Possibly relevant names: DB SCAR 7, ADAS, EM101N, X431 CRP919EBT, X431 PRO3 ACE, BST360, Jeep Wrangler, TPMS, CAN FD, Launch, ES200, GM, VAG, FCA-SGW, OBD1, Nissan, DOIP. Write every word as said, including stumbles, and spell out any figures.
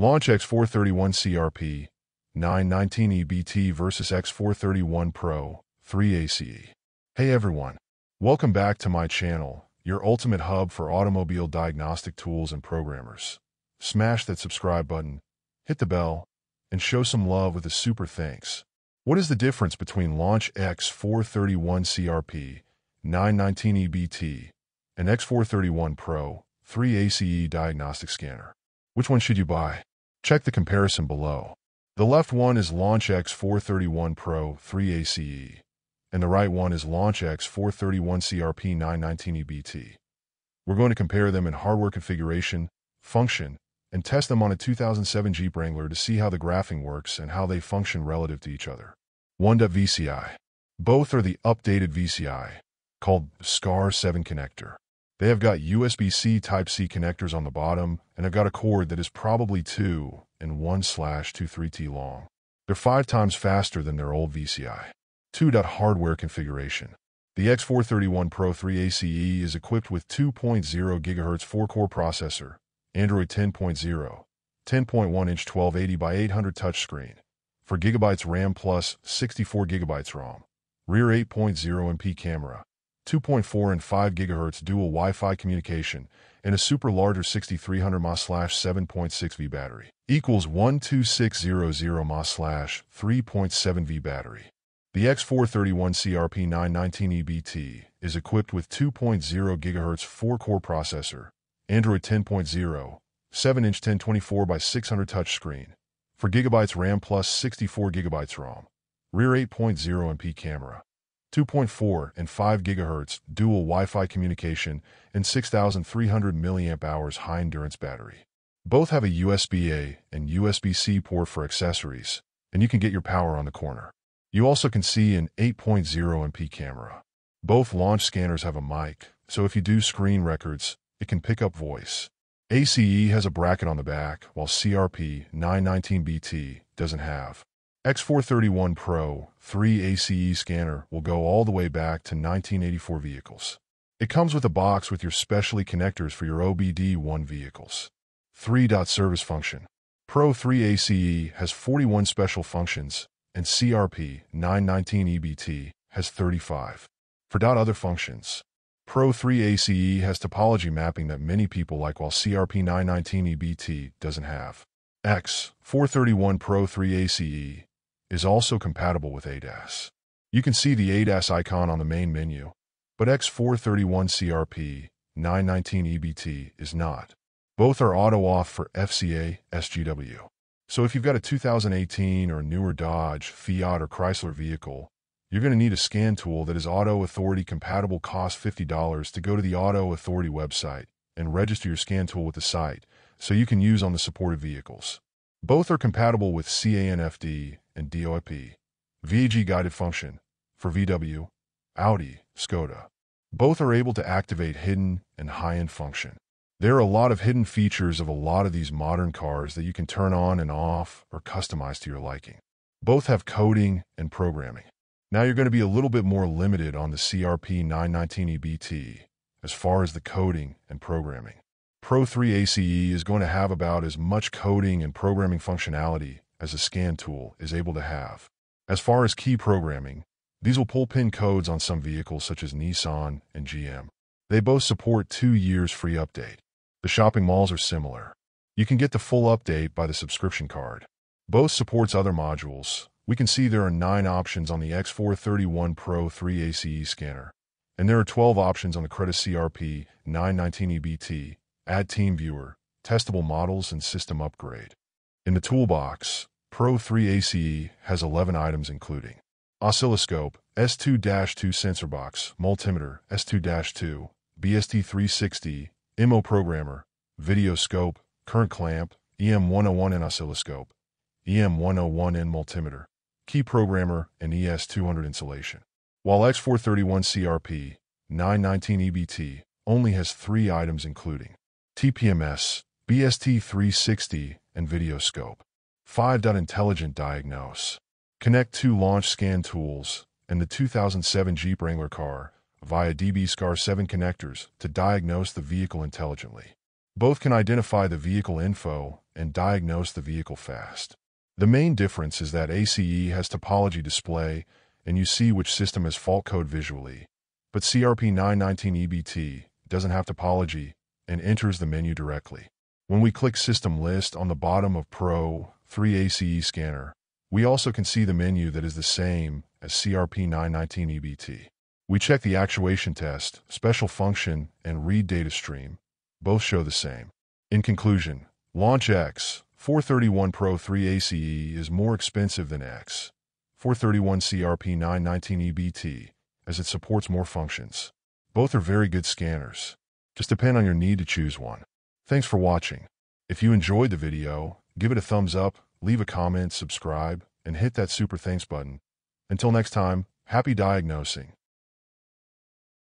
Launch X four thirty-one C R P nine nineteen E B T versus X four thirty-one P R O three A C E. Hey everyone, welcome back to my channel, your ultimate hub for automobile diagnostic tools and programmers. Smash that subscribe button, hit the bell, and show some love with a super thanks. What is the difference between Launch X four thirty-one C R P nine nineteen E B T and X four thirty-one P R O three A C E diagnostic scanner? Which one should you buy? Check the comparison below. The left one is Launch X four thirty-one P R O three A C E, and the right one is Launch X four thirty-one C R P nine nineteen E B T. We're going to compare them in hardware configuration, function, and test them on a two thousand seven Jeep Wrangler to see how the graphing works and how they function relative to each other. one point V C I. Both are the updated V C I, called SCAR seven connector. They have got U S B-C Type-C connectors on the bottom and have got a cord that is probably two and one slash twenty-three T long. They're five times faster than their old V C I. two. Hardware configuration. The X four thirty-one P R O three A C E is equipped with two point zero gigahertz four-core processor, Android ten point oh, ten point one inch twelve eighty by eight hundred touchscreen, four gigabytes RAM plus sixty-four gigabytes ROM, rear eight point oh megapixel camera, two point four and five gigahertz dual Wi-Fi communication, and a super larger sixty-three hundred milliamp hour seven point six volt battery, equals one twenty-six hundred milliamp hour three point seven volt battery. The X four thirty-one C R P nine nineteen E B T is equipped with two point zero gigahertz four-core processor, Android ten point oh, seven inch ten twenty-four by six hundred touchscreen, four gigabytes RAM plus sixty-four gigabytes ROM, rear eight point oh megapixel camera, two point four and five gigahertz dual Wi-Fi communication, and six thousand three hundred milliamp hour high-endurance battery. Both have a U S B A and U S B-C port for accessories, and you can get your power on the corner. You also can see an eight point oh megapixel camera. Both Launch scanners have a mic, so if you do screen records, it can pick up voice. A C E has a bracket on the back, while C R P nine nineteen B T doesn't have. X four thirty-one P R O three A C E scanner will go all the way back to nineteen eighty-four vehicles. It comes with a box with your specialty connectors for your O B D one vehicles. three. Service function. P R O three A C E has forty-one special functions, and C R P nine nineteen E B T has thirty-five. four. Other functions. P R O three A C E has topology mapping that many people like, while C R P nine nineteen E B T doesn't have. X four thirty-one P R O three A C E is also compatible with A D A S. You can see the A D A S icon on the main menu, but X four thirty-one C R P nine nineteen E B T is not. Both are auto-off for F C A S G W. So if you've got a two thousand eighteen or newer Dodge, Fiat, or Chrysler vehicle, you're going to need a scan tool that is Auto Authority compatible. Cost fifty dollars to go to the Auto Authority website and register your scan tool with the site so you can use on the supported vehicles. Both are compatible with C A N F D and D O I P, V A G guided function, for V W, Audi, Skoda. Both are able to activate hidden and high-end function. There are a lot of hidden features of a lot of these modern cars that you can turn on and off or customize to your liking. Both have coding and programming. Now you're going to be a little bit more limited on the C R P nine nineteen E B T as far as the coding and programming. P R O three A C E is going to have about as much coding and programming functionality as a scan tool is able to have. As far as key programming, these will pull pin codes on some vehicles such as Nissan and G M. They both support two years free update. The shopping malls are similar. You can get the full update by the subscription card. Both supports other modules. We can see there are nine options on the X four thirty-one P R O three A C E scanner, and there are twelve options on the Creta C R P nine nineteen E B T. Add Team Viewer, testable models, and system upgrade. In the toolbox, P R O three A C E has eleven items including oscilloscope, S two dash two sensor box, multimeter, S two dash two, B S T three sixty, M O programmer, video scope, current clamp, E M one oh one N oscilloscope, E M one oh one N multimeter, key programmer, and E S two hundred insulation. While X four thirty-one C R P nine nineteen E B T only has three items including T P M S, B S T three sixty, and video scope. five. Intelligent diagnose. Connect two Launch scan tools and the two thousand seven Jeep Wrangler car via D B SCAR seven connectors to diagnose the vehicle intelligently. Both can identify the vehicle info and diagnose the vehicle fast. The main difference is that ACE has topology display and you see which system has fault code visually, but C R P nine nineteen E B T doesn't have topology and enters the menu directly. When we click System List on the bottom of P R O three A C E scanner, we also can see the menu that is the same as C R P nine nineteen E B T. We check the actuation test, special function, and read data stream. Both show the same. In conclusion, Launch X four thirty-one P R O three A C E is more expensive than X four thirty-one C R P nine nineteen E B T as it supports more functions. Both are very good scanners. Just depend on your need to choose one. Thanks for watching. If you enjoyed the video, give it a thumbs up, leave a comment, subscribe, and hit that super thanks button. Until next time, happy diagnosing.